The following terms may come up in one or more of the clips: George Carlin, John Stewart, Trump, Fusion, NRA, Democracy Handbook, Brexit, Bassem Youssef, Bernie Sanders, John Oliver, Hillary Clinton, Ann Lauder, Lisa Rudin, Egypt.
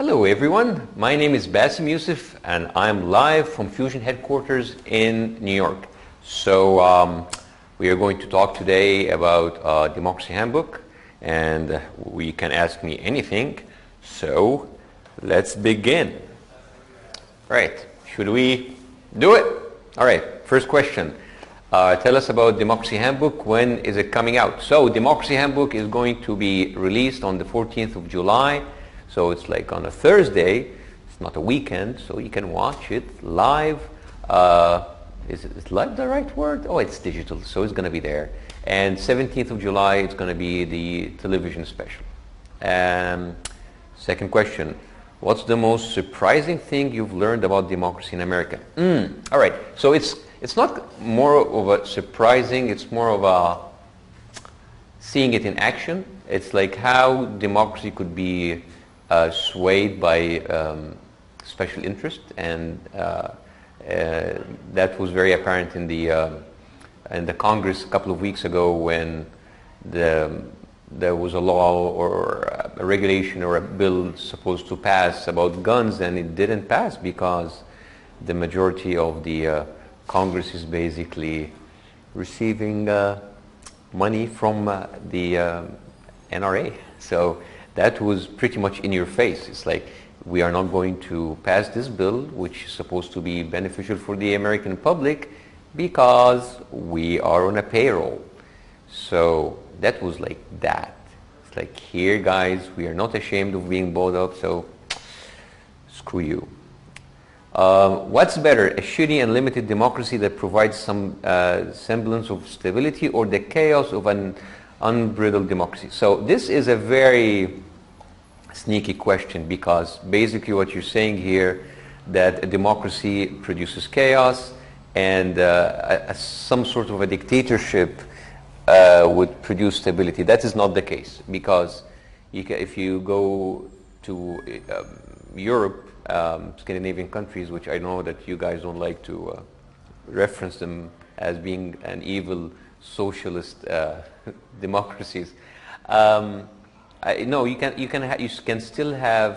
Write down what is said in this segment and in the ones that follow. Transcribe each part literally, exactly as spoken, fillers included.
Hello everyone, my name is Bassem Youssef and I'm live from Fusion headquarters in New York. So um, we are going to talk today about uh, Democracy Handbook, and we can ask me anything. So let's begin. Right, should we do it? All right, first question. Uh, tell us about Democracy Handbook. When is it coming out? So Democracy Handbook is going to be released on the fourteenth of July. So it's like on a Thursday, it's not a weekend, so you can watch it live. Uh, is, is live the right word? Oh, it's digital, so it's going to be there. And seventeenth of July, it's going to be the television special. Um, second question, what's the most surprising thing you've learned about democracy in America? Mm, all right, so it's, it's not more of a surprising, it's more of a seeing it in action. It's like how democracy could be Uh, swayed by um, special interest, and uh, uh, that was very apparent in the uh, in the Congress a couple of weeks ago when the there was a law or a regulation or a bill supposed to pass about guns, and it didn't pass because the majority of the uh, Congress is basically receiving uh, money from uh, the uh, N R A. So that was pretty much in your face. It's like, we are not going to pass this bill, which is supposed to be beneficial for the American public, because we are on a payroll. So that was like that. It's like, here guys, we are not ashamed of being bought up, so screw you. Uh, what's better, a shitty and limited democracy that provides some uh, semblance of stability, or the chaos of an unbridled democracy? So this is a very sneaky question, because basically what you're saying here, that a democracy produces chaos, and uh, a, a, some sort of a dictatorship uh, would produce stability. That is not the case, because you ca if you go to uh, Europe, um, Scandinavian countries, which I know that you guys don't like to uh, reference them as being an evil socialist uh, democracies. Um, I, no, you can you can ha you can still have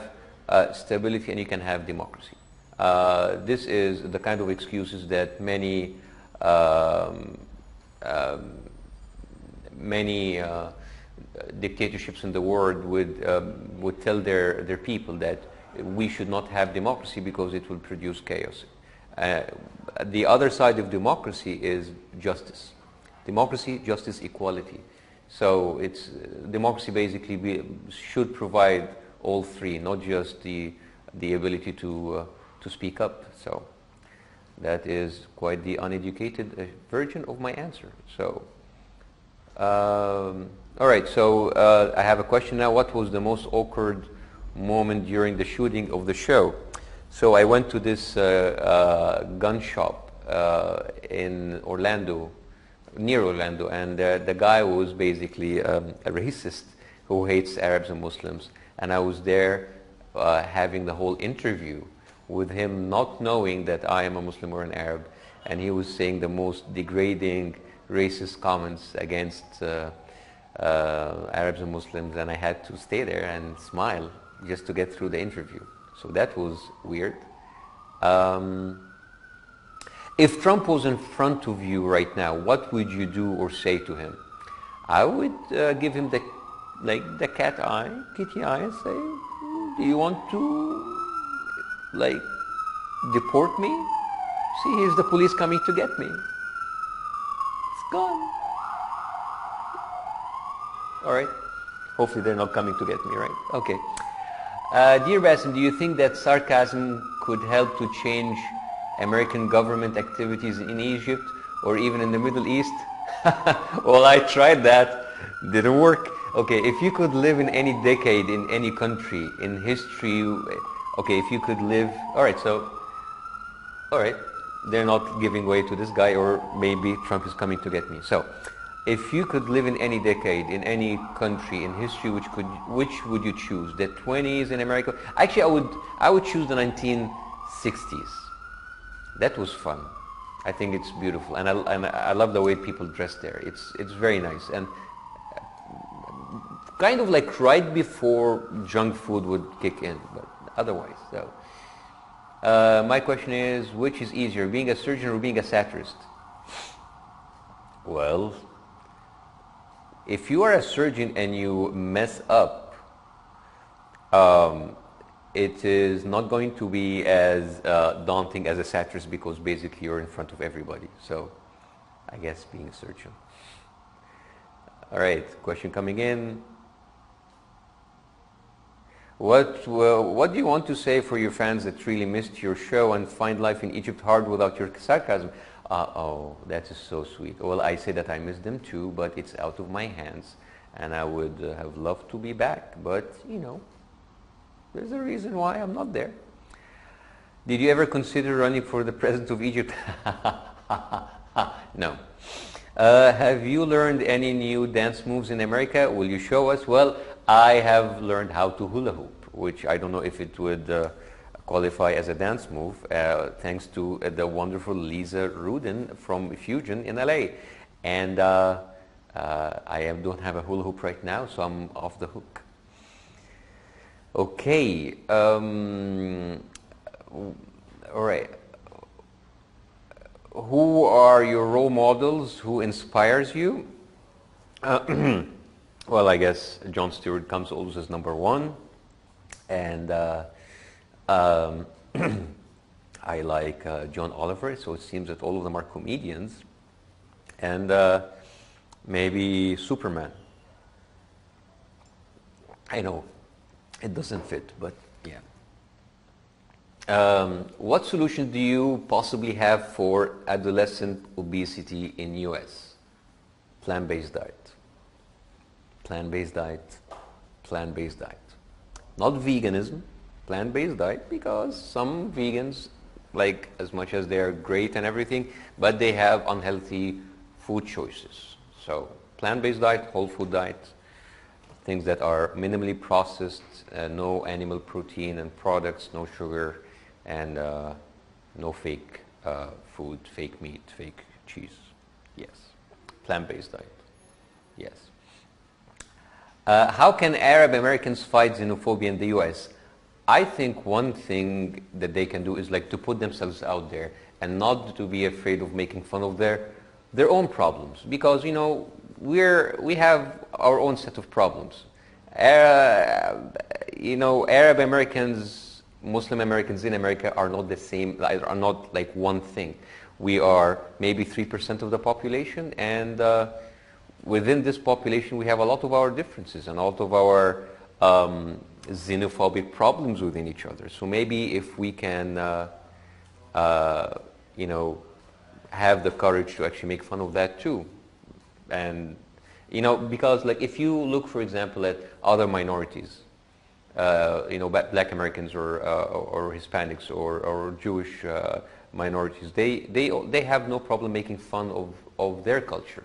uh, stability, and you can have democracy. Uh, this is the kind of excuses that many um, um, many uh, dictatorships in the world would um, would tell their their people, that we should not have democracy because it will produce chaos. Uh, the other side of democracy is justice. Democracy, justice, equality. So it's uh, democracy basically be, should provide all three, not just the the ability to uh, to speak up. So that is quite the uneducated uh, version of my answer. So um, all right. So uh, I have a question now. What was the most awkward moment during the shooting of the show? So I went to this uh, uh, gun shop uh, in Orlando. near Orlando, and uh, the guy was basically um, a racist who hates Arabs and Muslims, and I was there uh, having the whole interview with him, not knowing that I am a Muslim or an Arab, and he was saying the most degrading racist comments against uh, uh, Arabs and Muslims, and I had to stay there and smile just to get through the interview. So that was weird. Um, If Trump was in front of you right now, what would you do or say to him? I would uh, give him the, like, the cat eye, kitty eye, and say, do you want to, like, deport me? See, here's the police coming to get me. It's gone. All right. Hopefully they're not coming to get me, right? Okay. Uh, dear Bassem, do you think that sarcasm could help to change American government activities in Egypt or even in the Middle East? Well, I tried that, didn't work. Okay, if you could live in any decade, in any country, in history, okay, if you could live, all right, so, all right, they're not giving way to this guy, or maybe Trump is coming to get me. So, if you could live in any decade, in any country, in history, which could, which would you choose? The twenties in America? Actually, I would, I would choose the nineteen sixties. That was fun. I think it's beautiful, and I, and I love the way people dress there. It's it's very nice, and kind of like right before junk food would kick in. But otherwise. So, uh, my question is, which is easier, being a surgeon or being a satirist? Well, if you are a surgeon and you mess up, um, it is not going to be as uh, daunting as a satirist, because basically you're in front of everybody. So I guess being a surgeon. All right, question coming in. What, uh, what do you want to say for your fans that really missed your show and find life in Egypt hard without your sarcasm? Uh-oh, that is so sweet. Well, I say that I miss them too, but it's out of my hands. And I would uh, have loved to be back, but you know, there's a reason why I'm not there. Did you ever consider running for the president of Egypt? No. Uh, have you learned any new dance moves in America? Will you show us? Well, I have learned how to hula hoop, which I don't know if it would uh, qualify as a dance move, uh, thanks to uh, the wonderful Lisa Rudin from Fusion in L A. And uh, uh, I don't have a hula hoop right now, so I'm off the hook. Okay, um, all right. Who are your role models? Who inspires you? Uh, well, I guess John Stewart comes always as number one. And uh, um, I like uh, John Oliver, so it seems that all of them are comedians. And uh, maybe Superman. I know. It doesn't fit, but yeah. Um, what solution do you possibly have for adolescent obesity in U S? Plant-based diet. Plant-based diet. Plant-based diet. Not veganism. Plant-based diet, because some vegans, like, as much as they are great and everything, but they have unhealthy food choices. So plant-based diet, whole food diet. Things that are minimally processed, uh, no animal protein and products, no sugar, and uh, no fake uh, food, fake meat, fake cheese. Yes. Plant-based diet. Yes. Uh, how can Arab Americans fight xenophobia in the U S? I think one thing that they can do is, like, to put themselves out there and not to be afraid of making fun of their, their own problems, because, you know, We're, we have our own set of problems. Uh, you know, Arab Americans, Muslim Americans in America are not the same, are not like one thing. We are maybe three percent of the population, and uh, within this population we have a lot of our differences and a lot of our um, xenophobic problems within each other. So maybe if we can, uh, uh, you know, have the courage to actually make fun of that too. And, you know, because, like, if you look, for example, at other minorities, uh, you know, black Americans or, uh, or Hispanics or, or Jewish uh, minorities, they, they, they have no problem making fun of, of their culture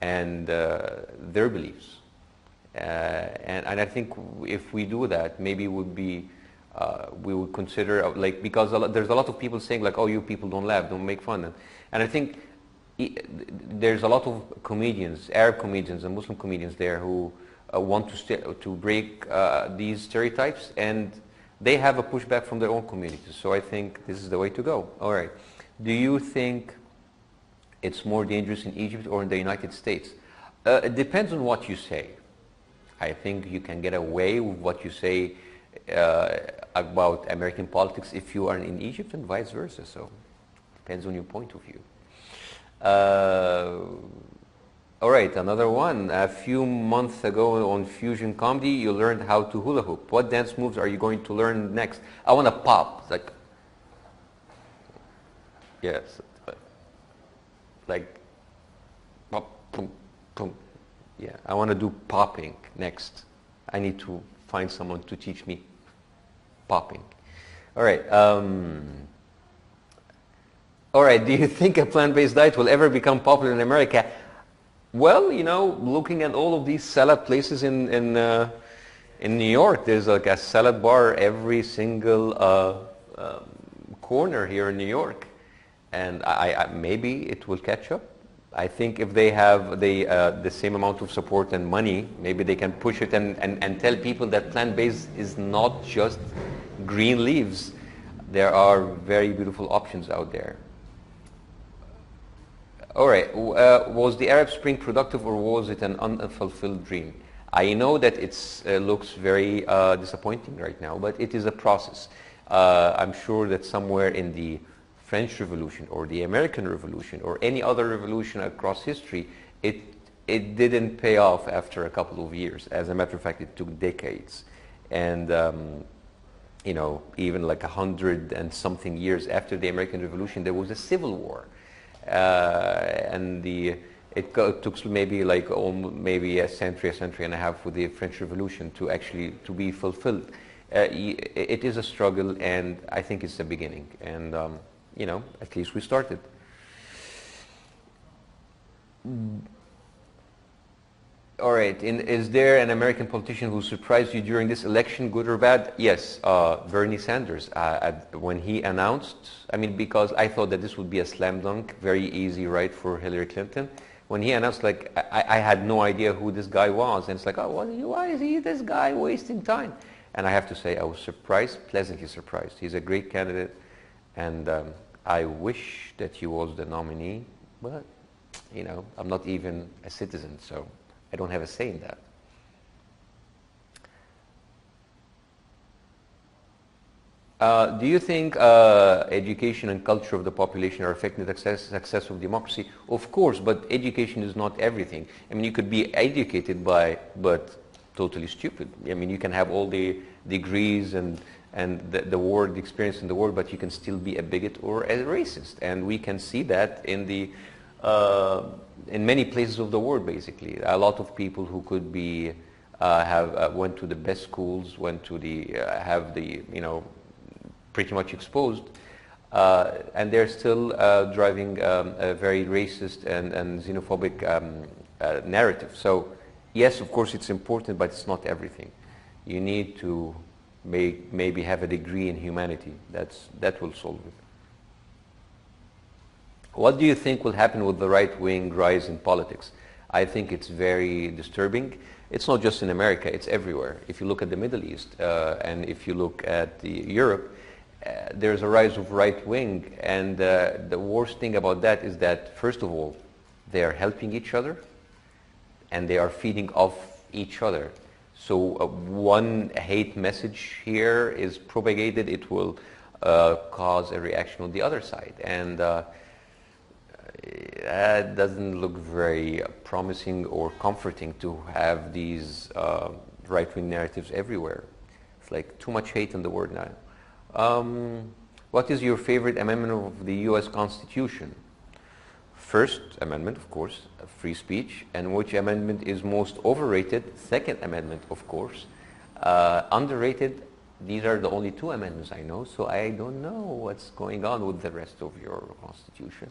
and uh, their beliefs. Uh, and, and I think if we do that, maybe it would be, uh, we would consider, like, because a lot, there's a lot of people saying, like, oh, you people don't laugh, don't make fun. And, and I think there's a lot of comedians, Arab comedians and Muslim comedians there who uh, want to st to break uh, these stereotypes, and they have a pushback from their own communities. So I think this is the way to go. All right. Do you think it's more dangerous in Egypt or in the United States? Uh, it depends on what you say. I think you can get away with what you say uh, about American politics if you are in Egypt, and vice versa. So depends on your point of view. Uh, all right, another one. A few months ago on Fusion Comedy, you learned how to hula hoop. What dance moves are you going to learn next? I want to pop. Like, yes, like pop, boom, boom. Yeah, I want to do popping next. I need to find someone to teach me popping. All right. Um, All right, do you think a plant-based diet will ever become popular in America? Well, you know, looking at all of these salad places in, in, uh, in New York, there's like a salad bar every single uh, um, corner here in New York. And I, I, maybe it will catch up. I think if they have the, uh, the same amount of support and money, maybe they can push it and, and, and tell people that plant-based is not just green leaves. There are very beautiful options out there. All right, uh, was the Arab Spring productive or was it an unfulfilled dream? I know that it uh, looks very uh, disappointing right now, but it is a process. Uh, I'm sure that somewhere in the French Revolution or the American Revolution or any other revolution across history, it, it didn't pay off after a couple of years. As a matter of fact, it took decades. And um, you know, even like a hundred and something years after the American Revolution, there was a civil war. Uh, and the, it took maybe like um, maybe a century, a century and a half for the French Revolution to actually to be fulfilled. Uh, it is a struggle, and I think it's the beginning. And um, you know, at least we started. All right. In, is there an American politician who surprised you during this election, good or bad? Yes, uh, Bernie Sanders. Uh, at, when he announced, I mean, because I thought that this would be a slam dunk, very easy, right, for Hillary Clinton. When he announced, like, I, I had no idea who this guy was, and it's like, oh, why is he this guy wasting time? And I have to say, I was surprised, pleasantly surprised. He's a great candidate, and um, I wish that he was the nominee, but, you know, I'm not even a citizen, so I don't have a say in that. Uh, do you think uh, education and culture of the population are affecting the success, success of democracy? Of course, but education is not everything. I mean, you could be educated by, but totally stupid. I mean, you can have all the degrees and, and the, the world, the experience in the world, but you can still be a bigot or a racist. And we can see that in the Uh, in many places of the world, basically. A lot of people who could be, uh, have, uh, went to the best schools, went to the, uh, have the, you know, pretty much exposed, uh, and they're still uh, driving um, a very racist and, and xenophobic um, uh, narrative. So, yes, of course, it's important, but it's not everything. You need to make, maybe have a degree in humanity. That's, that will solve it. What do you think will happen with the right-wing rise in politics? I think it's very disturbing. It's not just in America, it's everywhere. If you look at the Middle East uh, and if you look at the Europe, uh, there's a rise of right-wing, and uh, the worst thing about that is that, first of all, they are helping each other and they are feeding off each other. So uh, one hate message here is propagated, it will uh, cause a reaction on the other side. And uh, that doesn't look very promising or comforting to have these uh, right-wing narratives everywhere. It's like too much hate in the world now. Um, what is your favorite amendment of the U S Constitution? First Amendment, of course, free speech. And which amendment is most overrated? Second Amendment, of course. Uh, underrated, these are the only two amendments I know, so I don't know what's going on with the rest of your Constitution.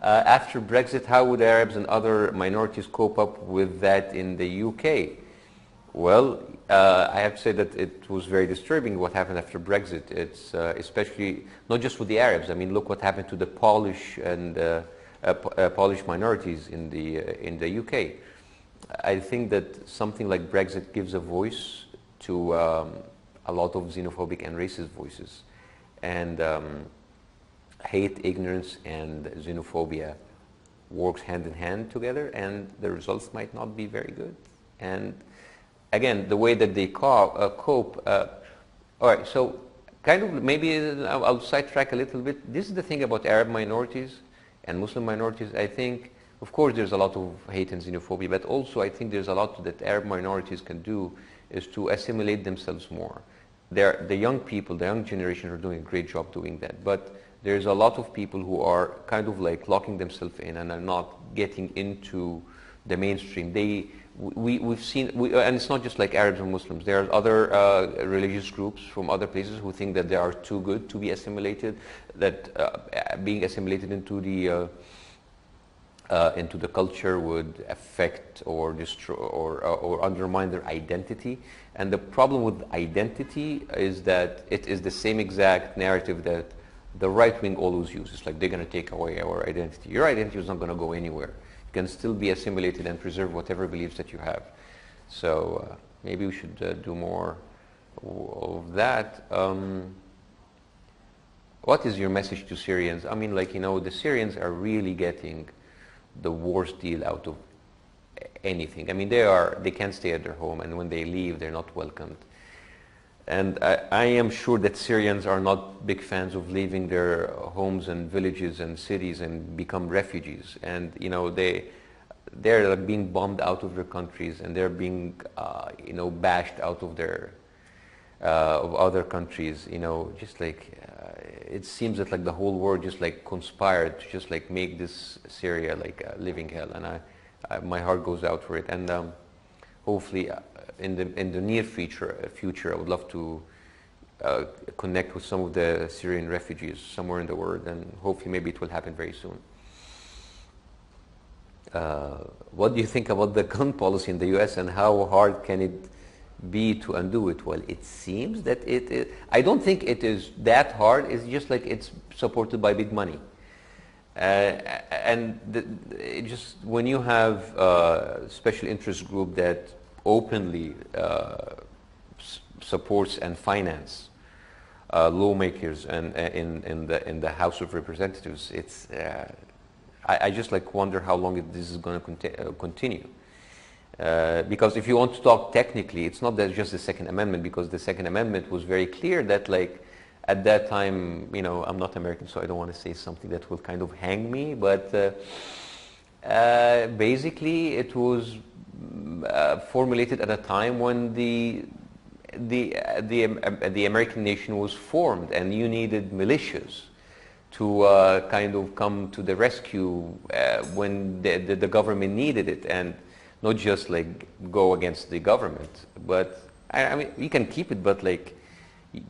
Uh, after Brexit, how would Arabs and other minorities cope up with that in the U K? Well, uh, I have to say that it was very disturbing what happened after Brexit. It's uh, especially, not just with the Arabs, I mean, look what happened to the Polish and uh, uh, uh, Polish minorities in the, uh, in the U K. I think that something like Brexit gives a voice to um, a lot of xenophobic and racist voices. And Um, hate, ignorance, and xenophobia works hand in hand together, and the results might not be very good. And again, the way that they co uh, cope, uh, all right, so kind of maybe I'll, I'll sidetrack a little bit. This is the thing about Arab minorities and Muslim minorities. I think, of course, there's a lot of hate and xenophobia, but also I think there's a lot that Arab minorities can do is to assimilate themselves more. They're, the young people, the young generation are doing a great job doing that, but there's a lot of people who are kind of like locking themselves in and are not getting into the mainstream. They, we, we've seen, we, and it's not just like Arabs and Muslims. There are other uh, religious groups from other places who think that they are too good to be assimilated, that uh, being assimilated into the uh, uh, into the culture would affect or destroy or, or undermine their identity. And the problem with identity is that it is the same exact narrative that the right wing always uses, like they're going to take away our identity. Your identity is not going to go anywhere. You can still be assimilated and preserve whatever beliefs that you have. So uh, maybe we should uh, do more of that, um, what is your message to Syrians? I mean, like, you know, the Syrians are really getting the worst deal out of anything. I mean, they are, they can't stay at their home, and when they leave, they're not welcomed. And I, I am sure that Syrians are not big fans of leaving their homes and villages and cities and become refugees. And, you know, they, they're being bombed out of their countries, and they're being, uh, you know, bashed out of their, uh, of other countries, you know, just like, uh, it seems that like the whole world just like conspired to just like make this Syria like a living hell. And I, I my heart goes out for it. And um, hopefully uh, in the, in the near future, future I would love to uh, connect with some of the Syrian refugees somewhere in the world, and hopefully maybe it will happen very soon. Uh, what do you think about the gun policy in the U S, and how hard can it be to undo it? Well, it seems that it is, I don't think it is that hard. It's just like it's supported by big money. Uh, and the, it just, when you have a special interest group that openly uh, supports and finance uh, lawmakers and, and in, in, the, in the House of Representatives, it's, uh, I, I just like wonder how long it, this is going to conti- continue. Uh, because if you want to talk technically, it's not that just the Second Amendment, because the Second Amendment was very clear that, like, at that time, you know, I'm not American, so I don't want to say something that will kind of hang me, but uh, uh, basically it was uh, formulated at a time when the the uh, the um, uh, the American nation was formed, and you needed militias to uh, kind of come to the rescue uh, when the, the the government needed it, and not just like go against the government. But I, I mean, you can keep it, but like,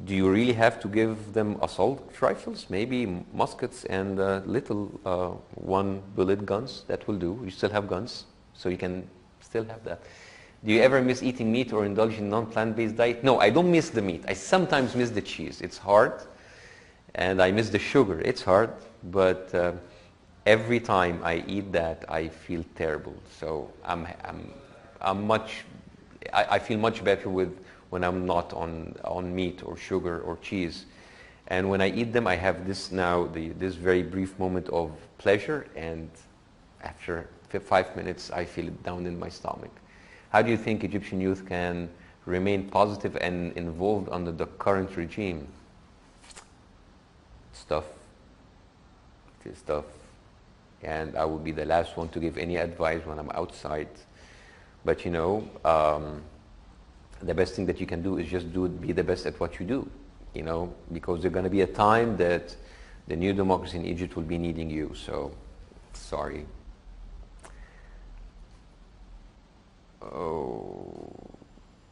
do you really have to give them assault rifles? Maybe muskets and uh, little uh, one bullet guns, that will do. You still have guns, so you can still have that. Do you ever miss eating meat or indulge in non-plant-based diet? No, I don't miss the meat. I sometimes miss the cheese, it's hard. And I miss the sugar, it's hard. But uh, every time I eat that, I feel terrible. So I'm, I'm, I'm much, I, I feel much better with when I'm not on, on meat or sugar or cheese. And when I eat them, I have this now, the, this very brief moment of pleasure, and after five minutes, I feel it down in my stomach. How do you think Egyptian youth can remain positive and involved under the current regime? It's tough. It is tough. And I would be the last one to give any advice when I'm outside. But you know, um, the best thing that you can do is just do it, be the best at what you do, you know, because there's going to be a time that the new democracy in Egypt will be needing you. So, sorry. Oh,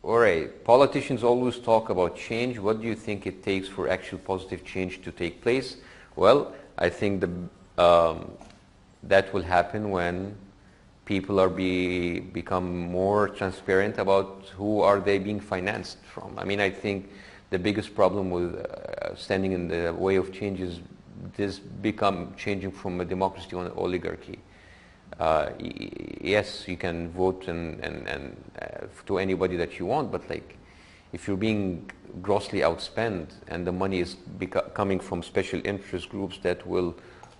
all right. Politicians always talk about change. What do you think it takes for actual positive change to take place? Well, I think the, um, that will happen when people are be become more transparent about who are they being financed from. I mean, I think the biggest problem with uh, standing in the way of change is this become changing from a democracy to an oligarchy. Uh, yes, you can vote and, and, and uh, to anybody that you want, but like, if you're being grossly outspent and the money is coming from special interest groups that will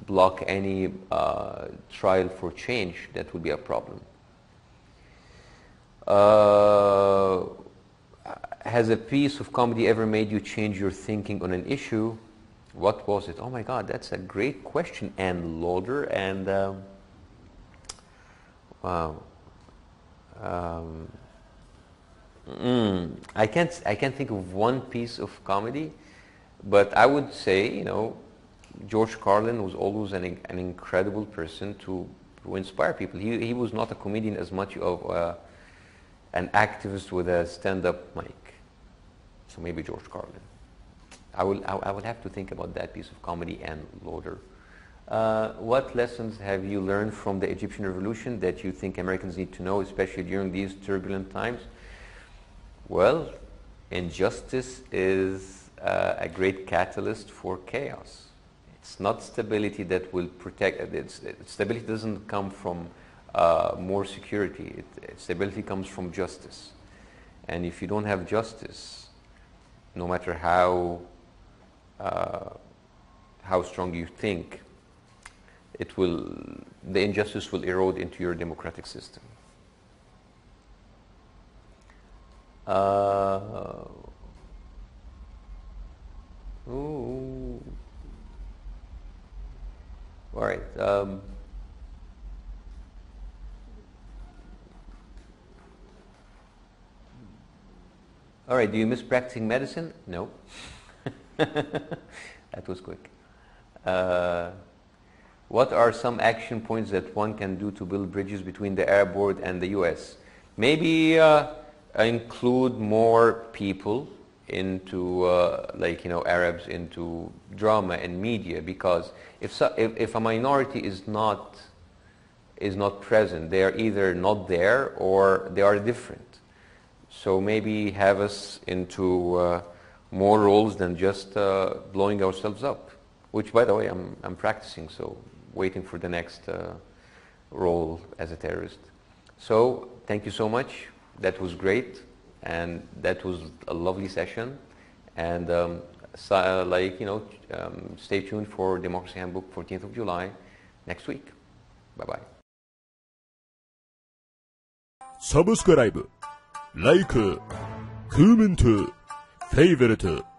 block any uh, trial for change, that would be a problem. Uh, has a piece of comedy ever made you change your thinking on an issue? What was it? Oh my God, that's a great question, Ann Lauder. And um, wow, um, mm, I can't I can't think of one piece of comedy, but I would say, you know, George Carlin was always an, an incredible person to, to inspire people. He, he was not a comedian as much of uh, an activist with a stand-up mic. So maybe George Carlin. I will, I, I will have to think about that piece of comedy, and Lauder. Uh, what lessons have you learned from the Egyptian Revolution that you think Americans need to know, especially during these turbulent times? Well, injustice is uh, a great catalyst for chaos. It's not stability that will protect. It's, it, stability doesn't come from uh, more security. It, it, stability comes from justice. And if you don't have justice, no matter how uh, how strong you think, it will, the injustice will erode into your democratic system. Uh, ooh. All right. Um, all right. Do you miss practicing medicine? No. That was quick. Uh, what are some action points that one can do to build bridges between the Arab world and the U S? Maybe uh, include more people into, uh, like, you know, Arabs into drama and media, because if, so, if, if a minority is not, is not present, they are either not there or they are different. So maybe have us into uh, more roles than just uh, blowing ourselves up, which, by the way, I'm, I'm practicing, so waiting for the next uh, role as a terrorist. So thank you so much. That was great, and that was a lovely session. And um, so, uh, like, you know, um, stay tuned for Democracy Handbook, fourteenth of July, next week. Bye-bye. Subscribe, like, comment, favorite.